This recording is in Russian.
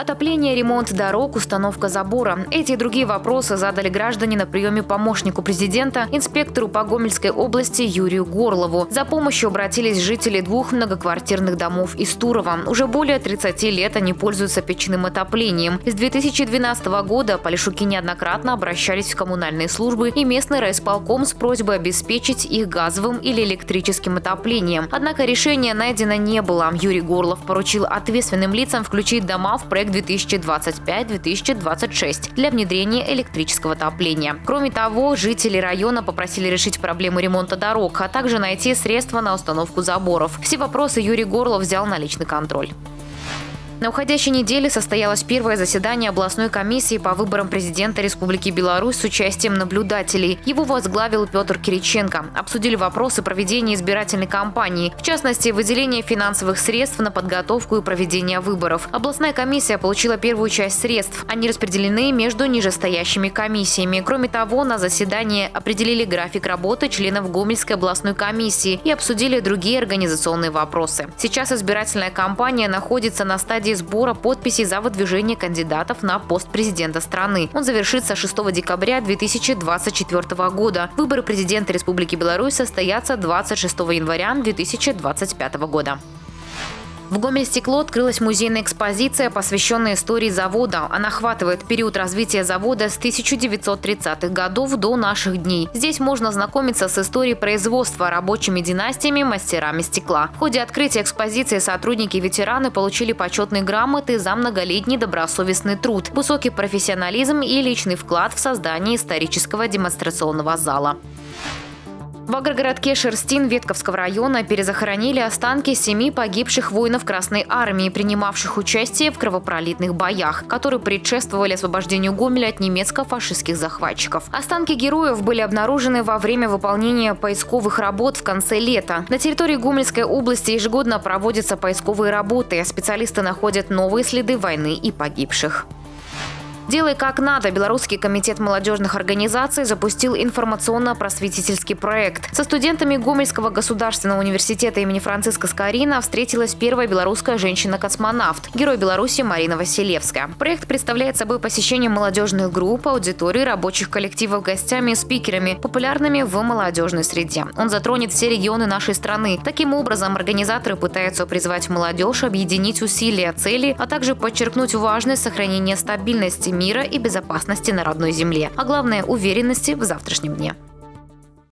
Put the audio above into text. Отопление, ремонт дорог, установка забора. Эти и другие вопросы задали граждане на приеме помощнику президента, инспектору по Гомельской области Юрию Горлову. За помощью обратились жители двух многоквартирных домов из Турова. Уже более 30 лет они пользуются печным отоплением. С 2012 года полешуки неоднократно обращались в коммунальные службы и местный райисполком с просьбой обеспечить их газовым или электрическим отоплением. Однако решения найдено не было. Юрий Горлов поручил ответственным лицам включить дома в проект 2025-2026 для внедрения электрического отопления. Кроме того, жители района попросили решить проблему ремонта дорог, а также найти средства на установку заборов. Все вопросы Юрий Горлов взял на личный контроль. На уходящей неделе состоялось первое заседание областной комиссии по выборам президента Республики Беларусь с участием наблюдателей. Его возглавил Петр Кириченко. Обсудили вопросы проведения избирательной кампании, в частности, выделение финансовых средств на подготовку и проведение выборов. Областная комиссия получила первую часть средств. Они распределены между нижестоящими комиссиями. Кроме того, на заседании определили график работы членов Гомельской областной комиссии и обсудили другие организационные вопросы. Сейчас избирательная кампания находится на стадии сбора подписей за выдвижение кандидатов на пост президента страны. Он завершится 6 декабря 2024 года. Выборы президента Республики Беларусь состоятся 26 января 2025 года. В Гомельстекло открылась музейная экспозиция, посвященная истории завода. Она охватывает период развития завода с 1930-х годов до наших дней. Здесь можно ознакомиться с историей производства, рабочими династиями, мастерами стекла. В ходе открытия экспозиции сотрудники и ветераны получили почетные грамоты за многолетний добросовестный труд, высокий профессионализм и личный вклад в создание исторического демонстрационного зала. В агрогородке Шерстин Ветковского района перезахоронили останки 7 погибших воинов Красной Армии, принимавших участие в кровопролитных боях, которые предшествовали освобождению Гомеля от немецко-фашистских захватчиков. Останки героев были обнаружены во время выполнения поисковых работ в конце лета. На территории Гомельской области ежегодно проводятся поисковые работы. Специалисты находят новые следы войны и погибших. «Делай как надо» Белорусский комитет молодежных организаций запустил информационно-просветительский проект. Со студентами Гомельского государственного университета имени Франциска Скорина встретилась первая белорусская женщина-космонавт, герой Беларуси Марина Василевская. Проект представляет собой посещение молодежных групп, аудиторий, рабочих коллективов гостями и спикерами, популярными в молодежной среде. Он затронет все регионы нашей страны. Таким образом, организаторы пытаются призвать молодежь объединить усилия, цели, а также подчеркнуть важность сохранения стабильности мира и безопасности на родной земле, а главное – уверенности в завтрашнем дне.